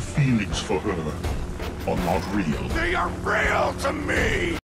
feelings for her are not real. They are real to me!